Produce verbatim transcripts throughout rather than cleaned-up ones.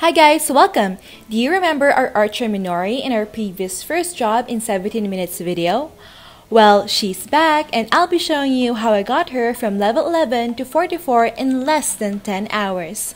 Hi guys, welcome! Do you remember our archer Minori in our previous first job in seventeen minutes video? Well, she's back and I'll be showing you how I got her from level eleven to forty-four in less than ten hours.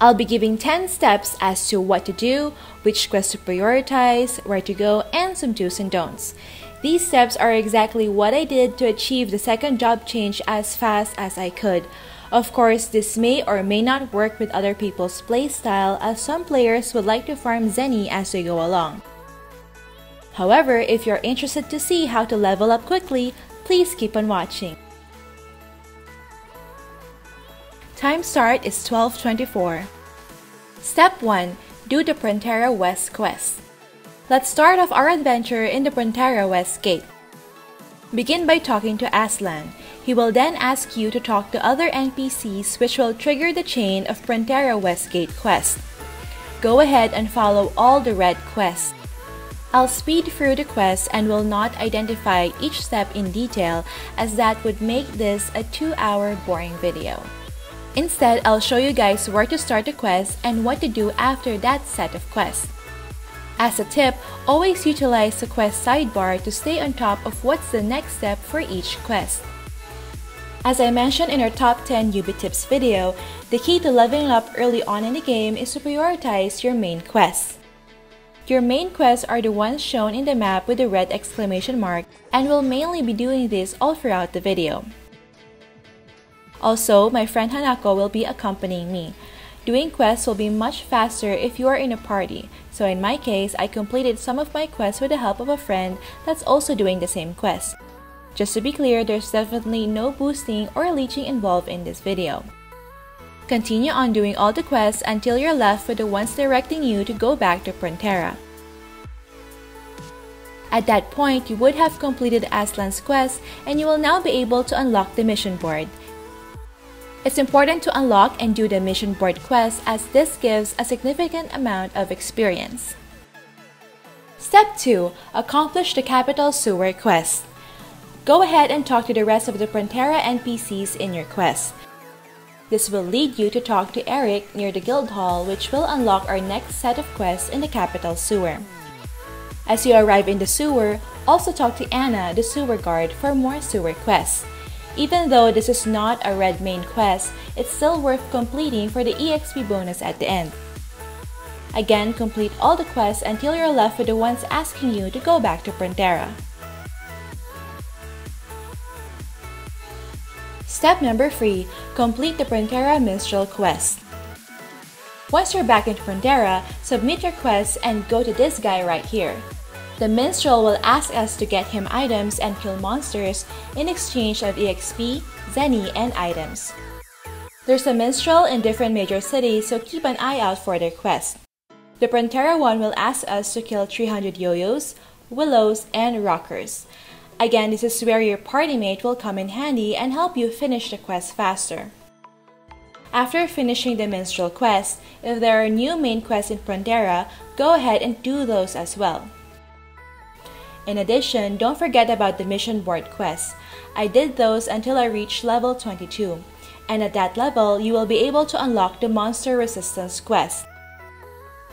I'll be giving ten steps as to what to do, which quest to prioritize, where to go, and some do's and don'ts. These steps are exactly what I did to achieve the second job change as fast as I could. Of course, this may or may not work with other people's playstyle, as some players would like to farm Zenny as they go along. However, if you're interested to see how to level up quickly, please keep on watching. Time start is twelve twenty-four. Step one. Do the Prontera West quest. Let's start off our adventure in the Prontera West gate. Begin by talking to Aslan. He will then ask you to talk to other N P Cs, which will trigger the chain of Prontera Westgate quest. Go ahead and follow all the red quests. I'll speed through the quests and will not identify each step in detail, as that would make this a two hour boring video. Instead, I'll show you guys where to start the quest and what to do after that set of quests. As a tip, always utilize the quest sidebar to stay on top of what's the next step for each quest. As I mentioned in our top ten newbie tips video, the key to leveling up early on in the game is to prioritize your main quests. Your main quests are the ones shown in the map with the red exclamation mark, and we'll mainly be doing this all throughout the video. Also, my friend Hanako will be accompanying me. Doing quests will be much faster if you are in a party, so in my case, I completed some of my quests with the help of a friend that's also doing the same quest. Just to be clear, there's definitely no boosting or leeching involved in this video. Continue on doing all the quests until you're left with the ones directing you to go back to Prontera. At that point, you would have completed Aslan's quest and you will now be able to unlock the mission board. It's important to unlock and do the mission board quest, as this gives a significant amount of experience. Step two. Accomplish the Capital Sewer quest. Go ahead and talk to the rest of the Prontera N P Cs in your quest. This will lead you to talk to Eric near the guild hall, which will unlock our next set of quests in the Capital Sewer. As you arrive in the sewer, also talk to Anna, the sewer guard, for more sewer quests. Even though this is not a red main quest, it's still worth completing for the E X P bonus at the end. Again, complete all the quests until you're left with the ones asking you to go back to Prontera. Step number three. Complete the Prontera Minstrel quest. Once you're back in Prontera, submit your quests and go to this guy right here. The minstrel will ask us to get him items and kill monsters in exchange of E X P, Zenny, and items. There's a minstrel in different major cities, so keep an eye out for their quest. The Prontera one will ask us to kill three hundred yoyos, willows, and rockers. Again, this is where your party mate will come in handy and help you finish the quest faster. After finishing the minstrel quest, if there are new main quests in Prontera, go ahead and do those as well. In addition, don't forget about the mission board quests. I did those until I reached level twenty-two, and at that level, you will be able to unlock the Monster Resistance quest.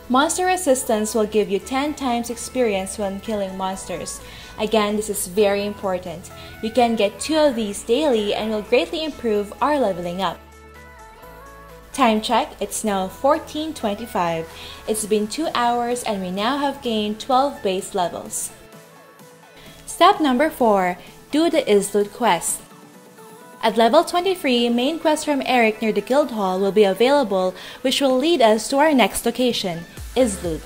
Monster Resistance will give you ten times experience when killing monsters. Again, this is very important. You can get two of these daily and will greatly improve our leveling up. Time check, it's now fourteen twenty-five. It's been two hours and we now have gained twelve base levels. Step number four. Do the Islud quest. At level twenty-three, main quest from Eric near the guild hall will be available, which will lead us to our next location, Islud.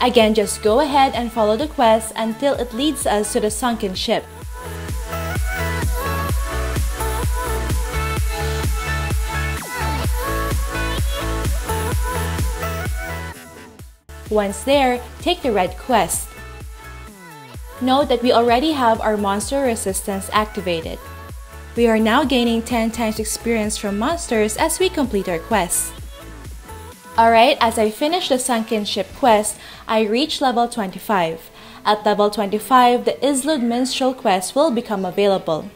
Again, just go ahead and follow the quest until it leads us to the sunken ship. Once there, take the red quest. Note that we already have our monster resistance activated. We are now gaining ten times experience from monsters as we complete our quests. Alright, as I finish the sunken ship quest, I reach level twenty-five. At level twenty-five, the Islud minstrel quest will become available.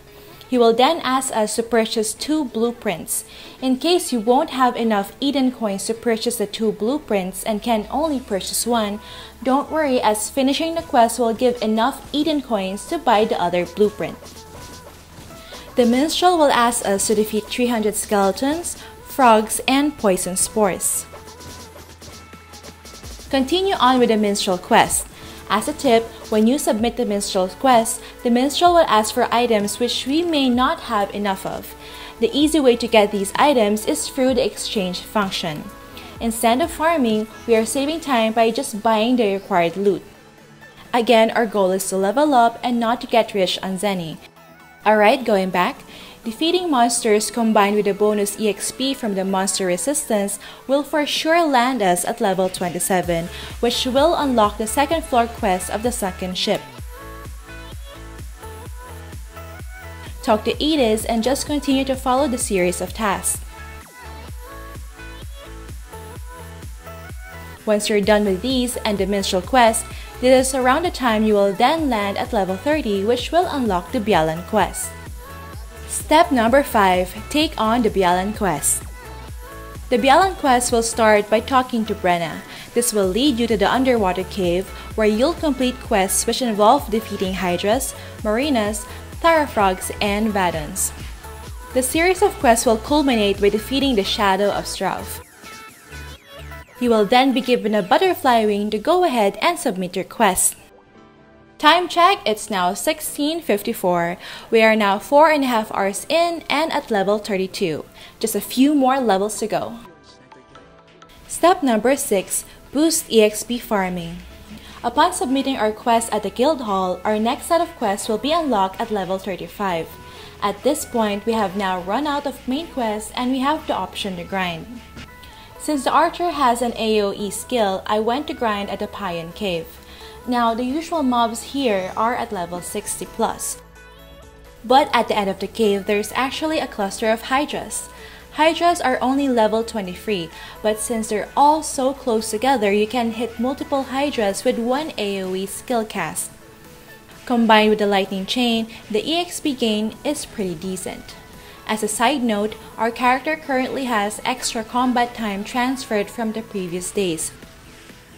He will then ask us to purchase two blueprints. In case you won't have enough Eden coins to purchase the two blueprints and can only purchase one, don't worry as finishing the quest will give enough Eden coins to buy the other blueprint. The minstrel will ask us to defeat three hundred skeletons, frogs, and poison spores. Continue on with the minstrel quest. As a tip, when you submit the minstrel quest, the minstrel will ask for items which we may not have enough of. The easy way to get these items is through the exchange function. Instead of farming, we are saving time by just buying the required loot. Again, our goal is to level up and not to get rich on Zenny. Alright, going back. Defeating monsters combined with the bonus E X P from the monster resistance will for sure land us at level twenty-seven, which will unlock the second floor quest of the sunken ship. Talk to Edith and just continue to follow the series of tasks. Once you're done with these and the minstrel quest, this is around the time you will then land at level thirty, which will unlock the Bialan quest. Step number five. Take on the Bialan quest. The Bialan quest will start by talking to Brenna. This will lead you to the underwater cave where you'll complete quests which involve defeating hydras, marinas, tharafrogs, and vadans. The series of quests will culminate by defeating the shadow of Strav. You will then be given a butterfly wing to go ahead and submit your quest. Time check, it's now sixteen fifty-four. We are now four and a half hours in and at level thirty-two. Just a few more levels to go. Step number six, boost E X P farming. Upon submitting our quest at the guild hall, our next set of quests will be unlocked at level thirty-five. At this point, we have now run out of main quests and we have the option to grind. Since the archer has an AoE skill, I went to grind at the Payon cave. Now, the usual mobs here are at level sixty plus. But at the end of the cave, there's actually a cluster of hydras. Hydras are only level twenty-three, but since they're all so close together, you can hit multiple hydras with one AoE skill cast. Combined with the lightning chain, the E X P gain is pretty decent. As a side note, our character currently has extra combat time transferred from the previous days.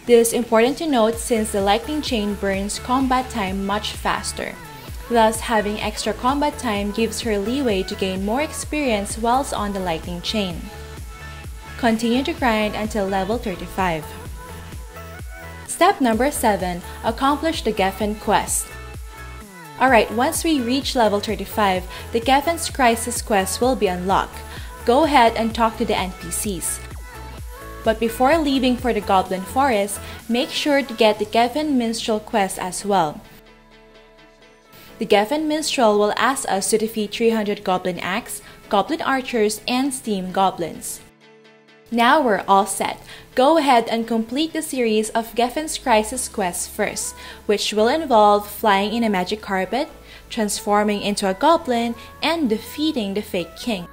This is important to note since the lightning chain burns combat time much faster. Thus, having extra combat time gives her leeway to gain more experience whilst on the lightning chain. Continue to grind until level thirty-five. Step number seven. Accomplish the Geffen quest. Alright, once we reach level thirty-five, the Geffen's Crisis quest will be unlocked. Go ahead and talk to the N P Cs. But before leaving for the Goblin Forest, make sure to get the Geffen Minstrel quest as well. The Geffen Minstrel will ask us to defeat three hundred Goblin Axe, Goblin Archers, and Steam Goblins. Now we're all set. Go ahead and complete the series of Geffen's Crisis quests first, which will involve flying in a magic carpet, transforming into a goblin, and defeating the fake king.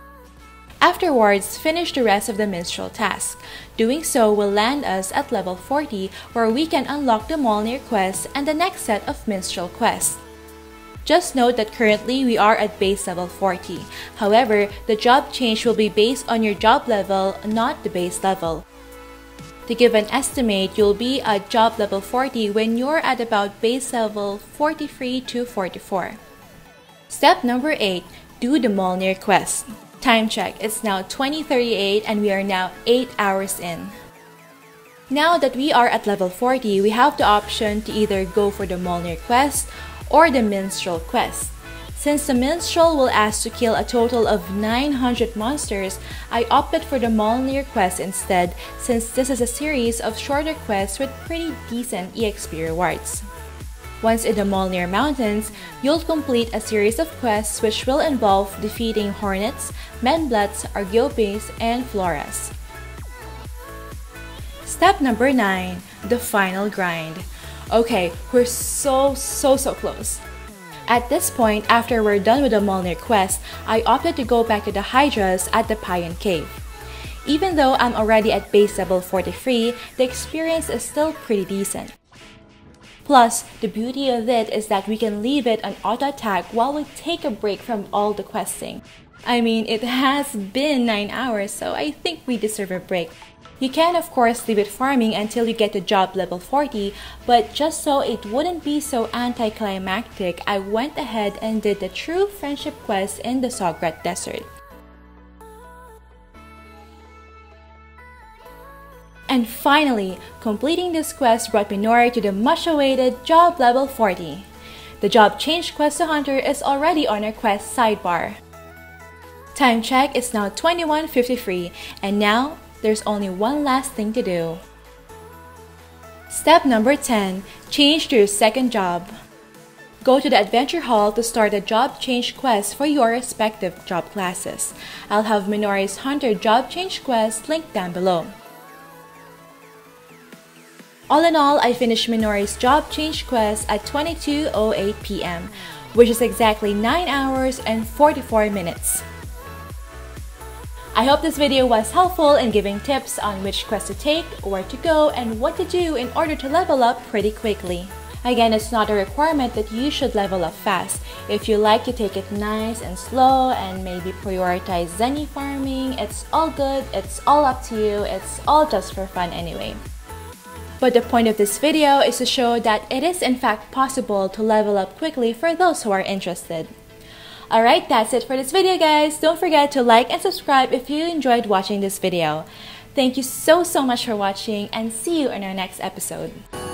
Afterwards, finish the rest of the minstrel task. Doing so will land us at level forty, where we can unlock the Molnir quest and the next set of minstrel quests. Just note that currently we are at base level forty. However, the job change will be based on your job level, not the base level. To give an estimate, you'll be at job level forty when you're at about base level forty-three to forty-four. Step number eight. Do the Molnir quest. Time check, it's now twenty thirty-eight and we are now eight hours in. Now that we are at level forty, we have the option to either go for the Molnir quest or the minstrel quest. Since the minstrel will ask to kill a total of nine hundred monsters, I opted for the Molnir quest instead since this is a series of shorter quests with pretty decent E X P rewards. Once in the Molnir Mountains, you'll complete a series of quests which will involve defeating hornets, menblats, argiopes, and floras. Step number nine. The final grind. Okay, we're so so so close. At this point, after we're done with the Molnir quest, I opted to go back to the hydras at the Payon cave. Even though I'm already at base level forty-three, the experience is still pretty decent. Plus, the beauty of it is that we can leave it on auto attack while we take a break from all the questing. I mean, it has been nine hours, so I think we deserve a break. You can of course leave it farming until you get to job level forty, but just so it wouldn't be so anticlimactic, I went ahead and did the true friendship quest in the Sograt Desert. And finally, completing this quest brought Minori to the much-awaited job level forty. The job change quest to Hunter is already on our quest sidebar. Time check is now twenty-one fifty-three, and now there's only one last thing to do. Step number ten. Change to your second job. Go to the Adventure Hall to start a job change quest for your respective job classes. I'll have Minori's Hunter job change quest linked down below. All in all, I finished Minori's job change quest at twenty-two oh eight p m, which is exactly nine hours and forty-four minutes. I hope this video was helpful in giving tips on which quest to take, where to go, and what to do in order to level up pretty quickly. Again, it's not a requirement that you should level up fast. If you like to take it nice and slow and maybe prioritize zenny farming, it's all good, it's all up to you, it's all just for fun anyway. But the point of this video is to show that it is in fact possible to level up quickly for those who are interested. Alright, that's it for this video guys. Don't forget to like and subscribe if you enjoyed watching this video. Thank you so so much for watching, and see you in our next episode.